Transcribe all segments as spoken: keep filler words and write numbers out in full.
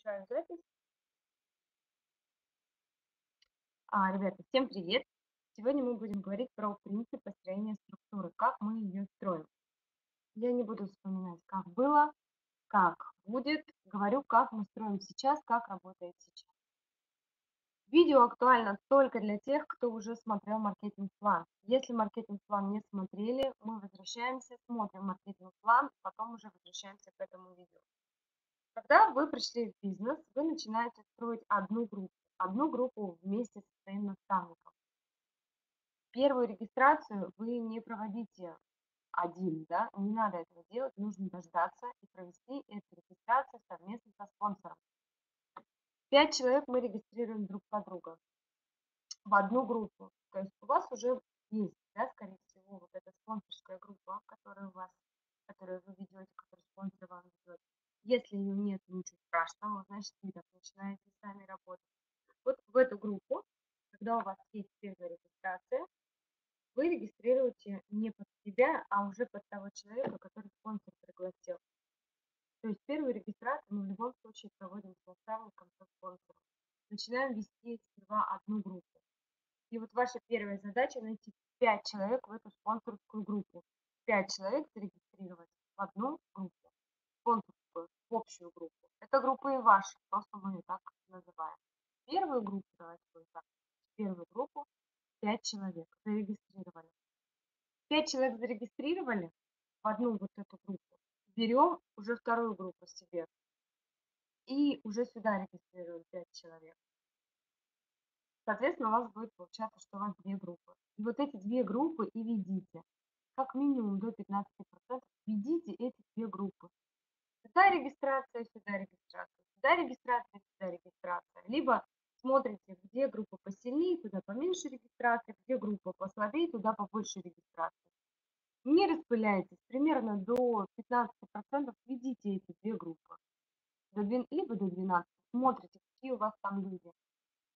Включаем запись. А, ребята, всем привет! Сегодня мы будем говорить про принцип построения структуры, как мы ее строим. Я не буду вспоминать, как было, как будет. Говорю, как мы строим сейчас, как работает сейчас. Видео актуально только для тех, кто уже смотрел маркетинг-план. Если маркетинг-план не смотрели, мы возвращаемся, смотрим маркетинг-план, потом уже возвращаемся к этому видео. Когда вы пришли в бизнес, вы начинаете строить одну группу, одну группу вместе со своим наставником. Первую регистрацию вы не проводите один, да, не надо этого делать, нужно дождаться и провести эту регистрацию совместно со спонсором. Пять человек мы регистрируем друг под друга в одну группу, то есть у вас уже есть, да, скорее всего, вот эта спонсорская группа, которая у вас, которую вы ведете, которую спонсор вам ведет. Если ее нет, ничего страшного, значит, вы так начинаете сами работать. Вот в эту группу, когда у вас есть первая регистрация, вы регистрируете не под себя, а уже под того человека, который спонсор пригласил. То есть первую регистрацию мы в любом случае проводим с наставником, со спонсором. Начинаем вести сперва одну группу. И вот ваша первая задача – найти пять человек в эту спонсорскую группу. пять человек зарегистрировать в одну группу. Спонсор в общую группу. Это группа и ваша, просто мы ее так называем. Первую группу, давайте так, первую группу пять человек зарегистрировали. пять человек зарегистрировали в одну вот эту группу. Берем уже вторую группу себе и уже сюда регистрируем пять человек. Соответственно, у вас будет получаться, что у вас две группы. И вот эти две группы и ведите. Как минимум до пятнадцати процентов ведите эти две группы. Сюда регистрация, сюда регистрация, сюда регистрация, сюда регистрация. Либо смотрите, где группа посильнее, туда поменьше регистрации, где группа послабее, туда побольше регистрации. Не распыляйтесь, примерно до пятнадцати процентов ведите эти две группы. Либо до двенадцати процентов, смотрите, какие у вас там люди.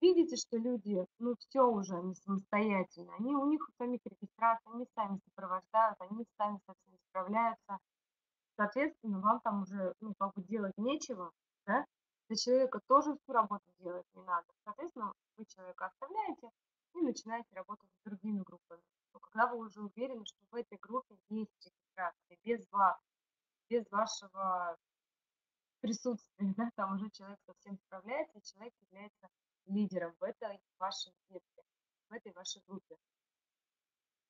Видите, что люди, ну все уже, они самостоятельно, они, у них у самих регистрация, они сами сопровождают, они сами со всеми справляются. Соответственно, вам там уже, ну, как бы делать нечего, да? За человека тоже всю работу делать не надо. Соответственно, вы человека оставляете и начинаете работать с другими группами. Но когда вы уже уверены, что в этой группе есть регистрация, без вас, без вашего присутствия, да, там уже человек совсем справляется, и человек является лидером в этой вашей группе, в этой вашей группе.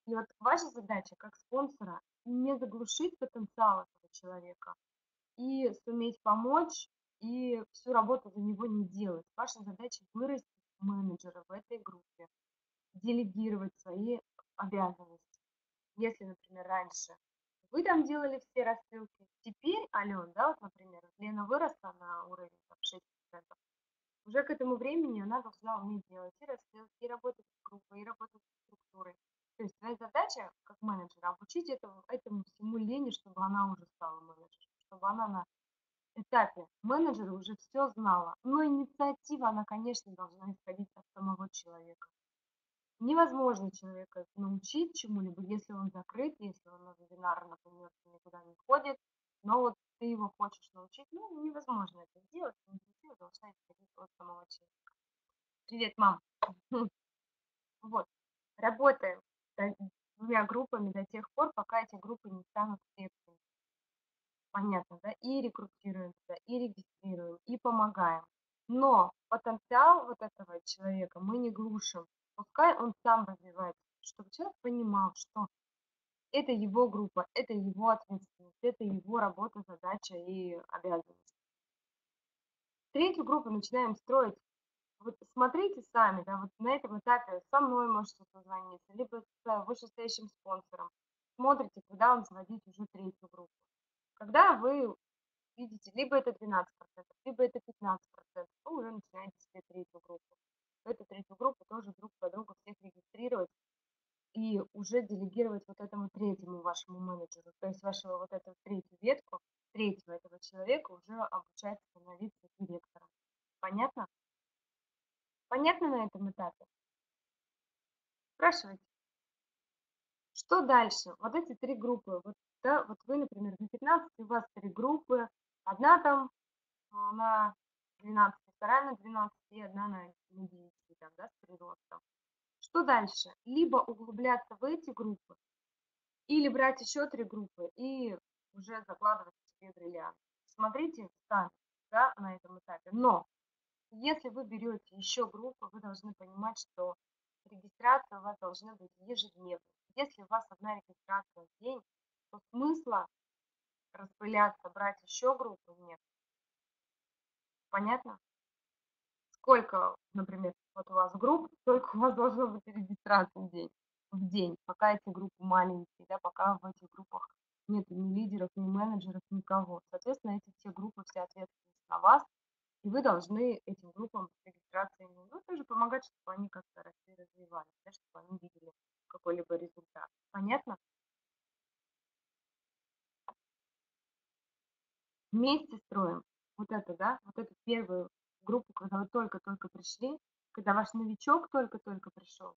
И вот ваша задача как спонсора не заглушить потенциал этого человека и суметь помочь, и всю работу за него не делать. Ваша задача вырастить менеджера в этой группе, делегировать свои обязанности. Если, например, раньше вы там делали все рассылки, теперь, Алена, да, вот, например, Лена выросла на уровень там, шести процентов, уже к этому времени она должна уметь делать и рассылки, и работать с группой, и работать с структурой. То есть твоя задача как менеджера обучить этому, этому всему Лене, чтобы она уже стала менеджером, чтобы она на этапе менеджера уже все знала. Но инициатива, она, конечно, должна исходить от самого человека. Невозможно человека научить чему-либо, если он закрыт, если он на вебинары, например, никуда не ходит, но вот ты его хочешь научить, ну, невозможно это сделать, инициатива должна исходить от самого человека. Привет, мам! Вот, работаем двумя группами до тех пор, пока эти группы не станут крепкими. Понятно, да? И рекрутируемся, и регистрируем, и помогаем. Но потенциал вот этого человека мы не глушим. Пускай он сам развивается, чтобы человек понимал, что это его группа, это его ответственность, это его работа, задача и обязанность. Третью группу начинаем строить. Вот смотрите сами, да, вот на этом этапе со мной можете созвониться, либо с вышестоящим спонсором. Смотрите, когда вам заводить уже третью группу. Когда вы видите, либо это двенадцать процентов, либо это пятнадцать процентов, вы уже начинаете себе третью группу. Эту третью группу тоже друг по другу всех регистрировать и уже делегировать вот этому третьему вашему менеджеру. То есть вашего вот эту третью ветку, третьего этого человека уже обучать становиться директором. Понятно? Понятно на этом этапе? Спрашивайте. Что дальше? Вот эти три группы. Вот, да, вот вы, например, на пятнадцать, у вас три группы. Одна там, она двенадцать, вторая на двенадцать и одна на девять, так, да, с приростом. Что дальше? Либо углубляться в эти группы, или брать еще три группы и уже закладывать себе бриллиант. Смотрите сами, да, на этом этапе. Но если вы берете еще группы, вы должны понимать, что регистрация у вас должна быть ежедневной. Если у вас одна регистрация в день, то смысла распыляться, брать еще группы нет. Понятно? Сколько, например, вот у вас групп, столько у вас должно быть регистраций в день, в день, пока эти группы маленькие, да, пока в этих группах нет ни лидеров, ни менеджеров, никого. Соответственно, эти все группы, все ответственность на вас, и вы должны этим группам с регистрациями, ну, тоже помогать, чтобы они как-то росли, развивались, да, чтобы они видели какой-либо результат. Понятно? Вместе строим вот это, да, вот эту первую группу, когда вы только-только пришли, когда ваш новичок только-только пришел.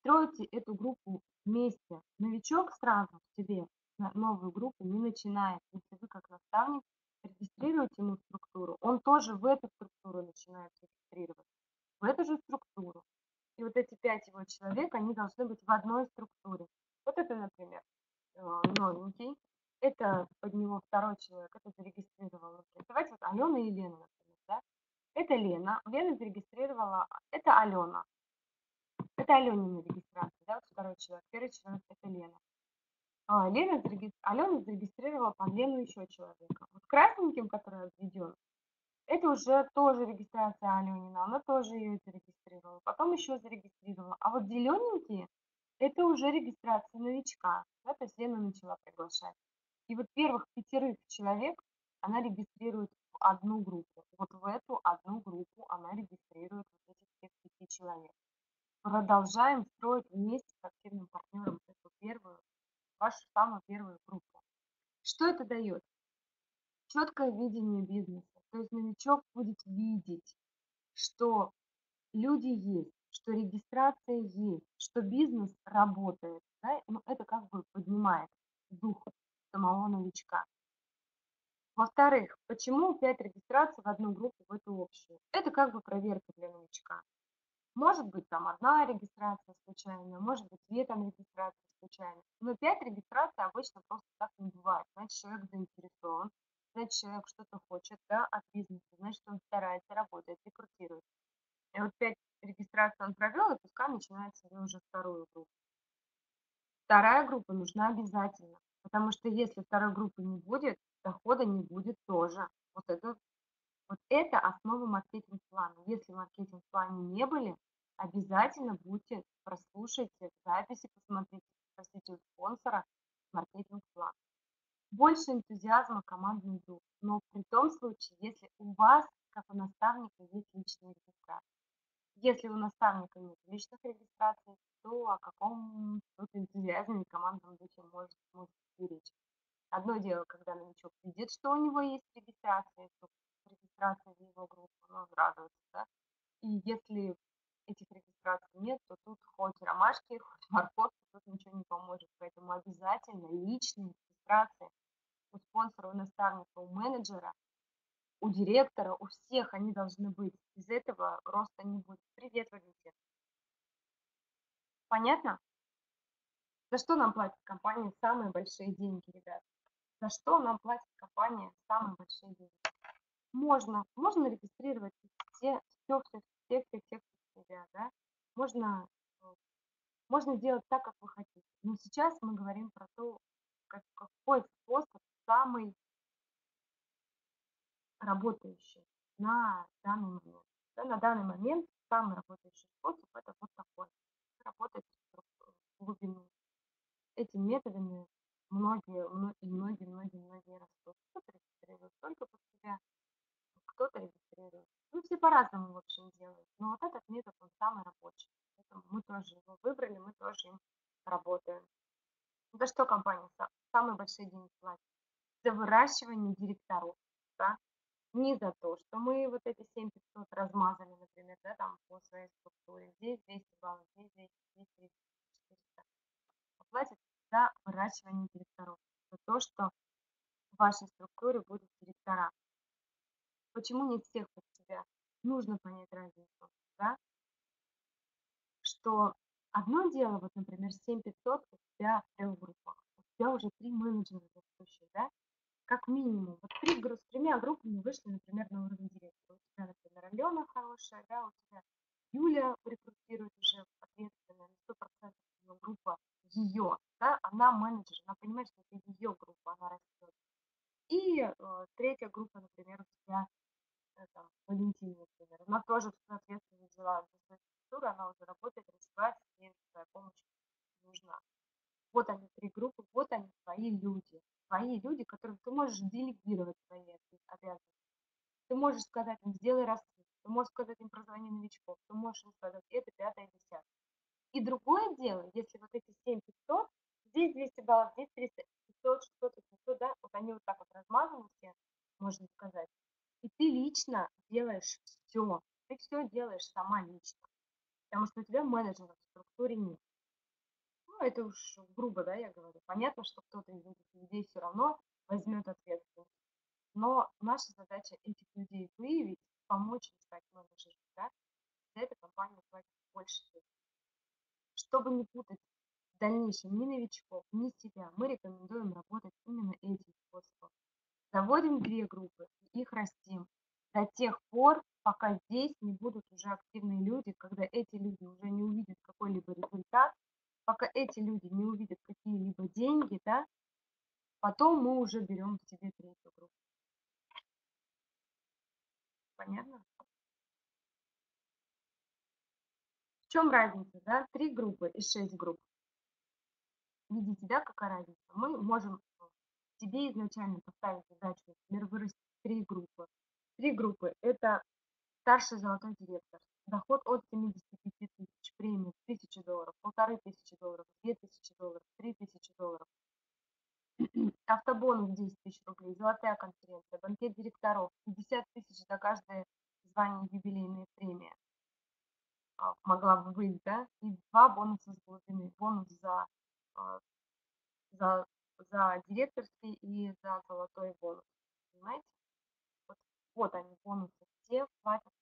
Строите эту группу вместе. Новичок сразу к себе на новую группу не начинает. Если вы как наставник регистрируете ему структуру, он тоже в эту структуру начинает регистрировать, в эту же структуру. И вот эти пять его человек, они должны быть в одной структуре. Вот это, например, новенький. Это под него второй человек, это зарегистрировал. Давайте вот Алена и Лена, например, да? Это Лена, Лена зарегистрировала, это Алена. Это Аленина регистрация, да, вот второй человек, первый человек, это Лена. А, Лена зареги... Алена зарегистрировала под Лену еще человека. Вот красненьким, который введен, это уже тоже регистрация Аленина, она тоже ее зарегистрировала, потом еще зарегистрировала. А вот зелененькие, это уже регистрация новичка, да, то есть Лена начала приглашать. И вот первых пятерых человек она регистрирует в одну группу. Вот в эту одну группу она регистрирует вот этих всех пяти человек. Продолжаем строить вместе с активным партнером эту первую, вашу самую первую группу. Что это дает? Четкое видение бизнеса. То есть новичок будет видеть, что люди есть, что регистрация есть, что бизнес работает. Да? Ну, это как бы поднимает дух самого новичка. Во-вторых, почему пять регистраций в одну группу, в эту общую? Это как бы проверка для новичка. Может быть, там одна регистрация случайная, может быть, две там регистрации случайные. Но пять регистраций обычно просто так не бывает. Значит, человек заинтересован, значит, человек что-то хочет, да, от бизнеса, значит, он старается, работает, рекрутирует. И вот пять регистраций он провел, и пускай начинает себе уже вторую группу. Вторая группа нужна обязательно. Потому что если второй группы не будет, дохода не будет тоже. Вот это, вот это основа маркетинг-плана. Если в маркетинг-плане не были, обязательно будьте, прослушайте записи, посмотрите, спросите у спонсора маркетинг-план. Больше энтузиазма, командный дух. Но при том случае, если у вас, как у наставника, есть личные регистрации. Если у наставника нет личных регистраций, то о каком тут энтузиазме и командном духе может, может речь. Одно дело, когда новичок видит, что у него есть регистрация, регистрация в его группу, он радуется, да? И если этих регистраций нет, то тут хоть ромашки, хоть морковки, тут ничего не поможет. Поэтому обязательно личные регистрации у спонсора, у наставника, у менеджера, у директора, у всех они должны быть. Из этого роста не будет. Привет, Валентин. Понятно? За что нам платит компания самые большие деньги, ребят? За что нам платит компания самые большие деньги? Можно, можно регистрировать все, все, все, все, все, все, себя, да? Можно, можно делать так, как вы хотите. Но сейчас мы говорим про то, как, какой способ самый работающий на данный момент. Да, на данный момент самый работающий способ это вот такой. Работать в глубину. Этими методами многие, многие, многие, многие растут. Кто-то регистрирует только под себя, кто-то регистрирует. Ну, все по-разному, в общем, делают. Но вот этот метод, он самый рабочий. Поэтому мы тоже его выбрали, мы тоже им работаем. За что компания самые большие деньги платит? За выращивание директоров. Да? Не за то, что мы вот эти семь тысяч пятьсот размазали, например, да, там по своей структуре. Здесь двести баллов, здесь двести, здесь двести, четыреста. Платят за выращивание директоров, за то, что в вашей структуре будут директора. Почему не всех у тебя? Нужно понять разницу, да? Что одно дело, вот, например, семь тысяч пятьсот у тебя в трех группах, у тебя уже три менеджера растущие, да? Как минимум. Вот три, с тремя группами вышли, например, на уровень директора. У тебя, например, Алена хорошая, да, у тебя Юля рекрутирует уже ответственно, сто процентов ее группа, ее, да, она менеджер, она понимает, что это ее группа, она растет. И э, третья группа, например, у тебя э, там, Валентина, например, она тоже, соответственно, взяла свою структуру, она уже работает, развивается, ей твоя помощь нужна. Вот они, три группы, вот они, твои люди. Твои люди, которым ты можешь делегировать свои обязанности. Ты можешь сказать им, сделай раскрыть, ты можешь сказать им, прозвони новичков, ты можешь им сказать, это пятое, десятое. И другое дело, если вот эти семь тысяч пятьсот, здесь двести баллов, здесь триста, пятьсот, шестьсот, восемьсот, да, вот они вот так вот размазаны все, можно сказать. И ты лично делаешь все, ты все делаешь сама лично, потому что у тебя менеджера в структуре нет. Ну, это уж грубо, да, я говорю. Понятно, что кто-то из этих людей все равно возьмет ответственность. Но наша задача этих людей выявить, помочь им стать менеджером, да, за это компания платит больше денег. Чтобы не путать в дальнейшем ни новичков, ни себя, мы рекомендуем работать именно этим способом. Заводим две группы и их растим до тех пор, пока здесь не будут уже активные люди, когда эти люди уже не увидят какой-либо результат, пока эти люди не увидят какие-либо деньги, да, потом мы уже берем к себе третью группу. Понятно? В чем разница, да? Три группы и шесть групп. Видите, да, какая разница? Мы можем себе изначально поставить задачу, например, вырастить три группы. Три группы – это старший золотой директор. Доход от семидесяти пяти тысяч, премии тысяча долларов, полторы тысячи долларов, две тысячи долларов, три тысячи долларов. Автобонус десять тысяч рублей, золотая конференция, банкет директоров, пятьдесят тысяч за каждое звание юбилейная премия. А, могла бы быть, да? И два бонуса с глубины. Бонус за, за, за директорский и за золотой бонус. Понимаете? Вот, вот они, бонусы. Все платят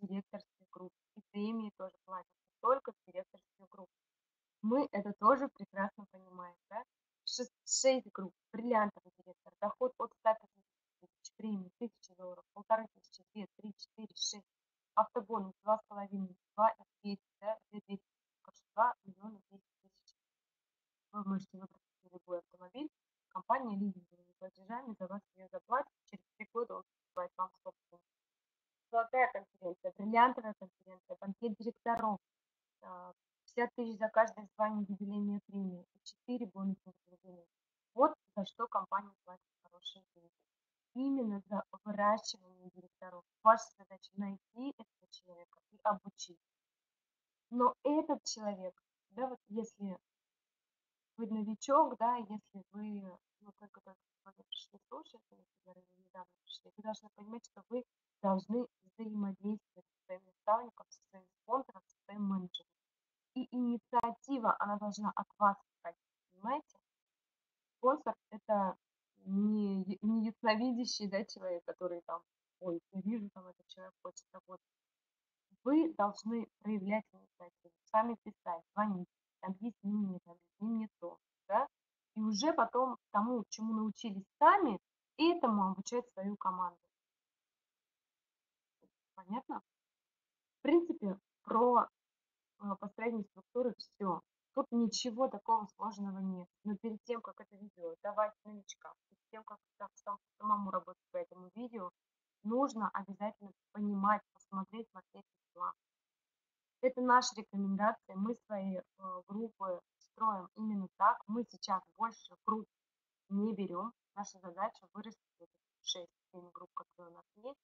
в директорские группы. И премии тоже платят только в директорские группы. Мы это тоже прекрасно понимаем, да? Шесть групп, бриллиантовый директор, доход от ста пятидесяти тысяч, премии тысяча долларов, полторы тысячи, две, три, четыре, шесть, автобонус два с половиной, два и двести, да, два миллиона двести тысяч. Вы можете выбрать любой автомобиль, компания лизинговыми платежами за вас ее заплатит, через три года он заплатит вам собственность. Золотая конференция, бриллиантовая конференция, банкет директоров, пятьдесят тысяч за каждое звание юбилейной премии, четыре бонусных заведения. Вот за что компания платит хорошие деньги. Именно за выращивание директоров. Ваша задача найти этого человека и обучить. Но этот человек, да, вот если вы новичок, да, если вы ну, только-только сегодня пришли слушать, например, или недавно пришли, вы должны понимать, что вы должны взаимодействовать со своим наставником, со своим спонсором, со своим менеджером. И инициатива, она должна от вас исходить, понимаете? Спонсор – это не, не ясновидящий, да, человек, который там, ой, я вижу, там этот человек хочет работать. Вы должны проявлять инициативу, сами писать, звонить, объясни мне, объясни мне то, да? И уже потом тому, чему научились сами, этому обучать свою команду. Понятно? В принципе, про... построение структуры, все. Тут ничего такого сложного нет. Но перед тем, как это видео давать новичкам, перед тем, как самому работать по этому видео, нужно обязательно понимать, посмотреть маркетинг план. Это наши рекомендации. Мы свои группы строим именно так. Мы сейчас больше групп не берем. Наша задача вырастить шесть-семь групп, которые у нас есть,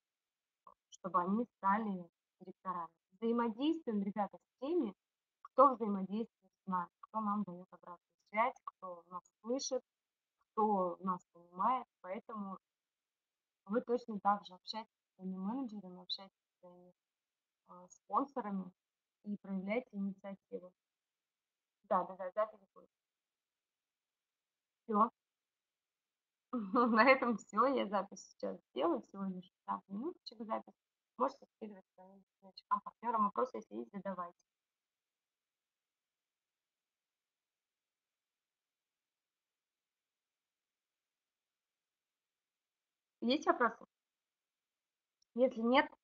чтобы они стали директорами. Взаимодействуем, ребята, с теми, кто взаимодействует с нами, кто нам дает обратную связь, кто нас слышит, кто нас понимает. Поэтому вы точно так же общаетесь с своими менеджерами, общаетесь с своими э, спонсорами и проявляете инициативу. Да, да, да, да, переходите. Все. На этом все. Я запись сейчас сделаю. Всего лишь пятнадцать минуточек запись. Можете скидывать своим новичкам, партнерам вопросы, если есть, задавайте. Есть вопросы? Если нет,